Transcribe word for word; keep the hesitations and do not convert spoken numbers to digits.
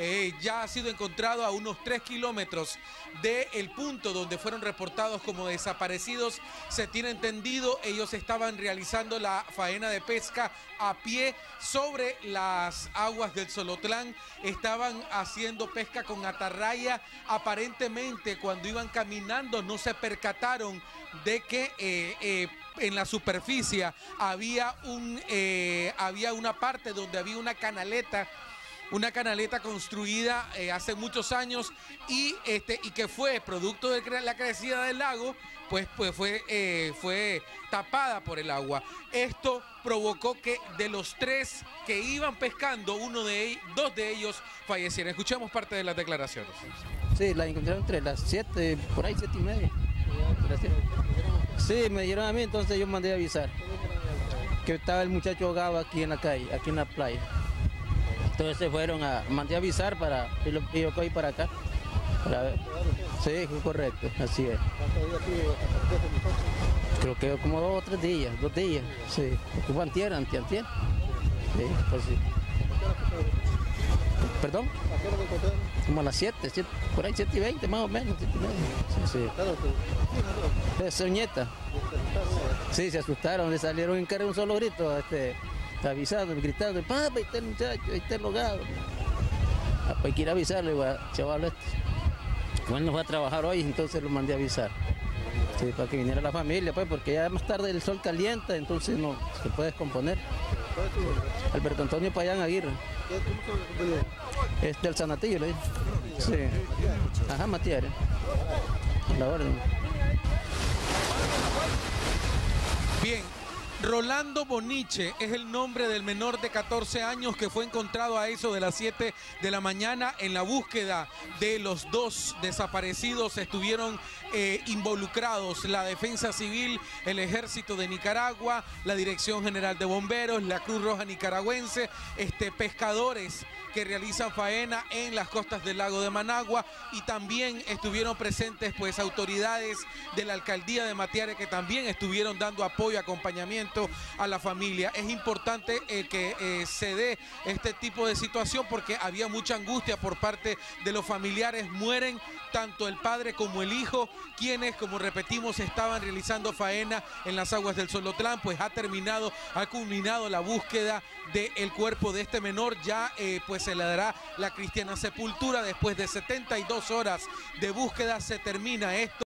eh, ya ha sido encontrado a unos tres kilómetros del punto donde fueron reportados como desaparecidos. Se tiene entendido, ellos estaban realizando la faena de pesca a pie sobre las aguas del Xolotlán, estaban haciendo pesca con atarraya. Aparentemente, cuando iban caminando no se percataron de que eh, eh, en la superficie había, un, eh, había una parte donde había una canaleta, una canaleta construida eh, hace muchos años y, este, y que fue producto de la crecida del lago, pues, pues fue, eh, fue tapada por el agua. Esto provocó que de los tres que iban pescando, uno de, dos de ellos fallecieron. Escuchemos parte de las declaraciones. Sí, la encontraron entre las siete, por ahí siete y media. Sí, me dieron a mí, entonces yo mandé a avisar que estaba el muchacho ahogado aquí en la calle, aquí en la playa. Entonces se fueron a, mandé a avisar para, y, lo, y yo cogí para acá, para ver. Sí, correcto, así es. Creo que como dos o tres días, dos días, sí. Fue antier, antiantier. Sí, pues sí. ¿Perdón? Como a las siete, siete, por ahí siete y veinte más o menos, siete y media. Sí, sí. Soñeta. Sí, se asustaron, le salieron en cara un solo grito, este, avisando, gritando, papá, ahí está el muchacho, ahí está el logado. Ah, pues hay que ir a avisarle, chaval, este. Él no va a trabajar hoy, entonces lo mandé a avisar. Sí, para que viniera la familia, pues, porque ya más tarde el sol calienta, entonces no se puede descomponer. Alberto Antonio Payán Aguirre. Es del Sanatillo, le dije. Sí. Ajá, Mateare. La orden. Bien. Rolando Boniche es el nombre del menor de catorce años que fue encontrado a eso de las siete de la mañana en la búsqueda de los dos desaparecidos. Estuvieron eh, involucrados la Defensa Civil, el Ejército de Nicaragua, la Dirección General de Bomberos, la Cruz Roja Nicaragüense, este, pescadores que realizan faena en las costas del lago de Managua, y también estuvieron presentes pues autoridades de la Alcaldía de Mateare que también estuvieron dando apoyo, acompañamiento a la familia. Es importante eh, que eh, se dé este tipo de situación porque había mucha angustia por parte de los familiares. Mueren tanto el padre como el hijo, quienes, como repetimos, estaban realizando faena en las aguas del Xolotlán. Pues ha terminado, ha culminado la búsqueda del cuerpo de este menor. Ya eh, pues se le dará la cristiana sepultura. Después de setenta y dos horas de búsqueda se termina esto.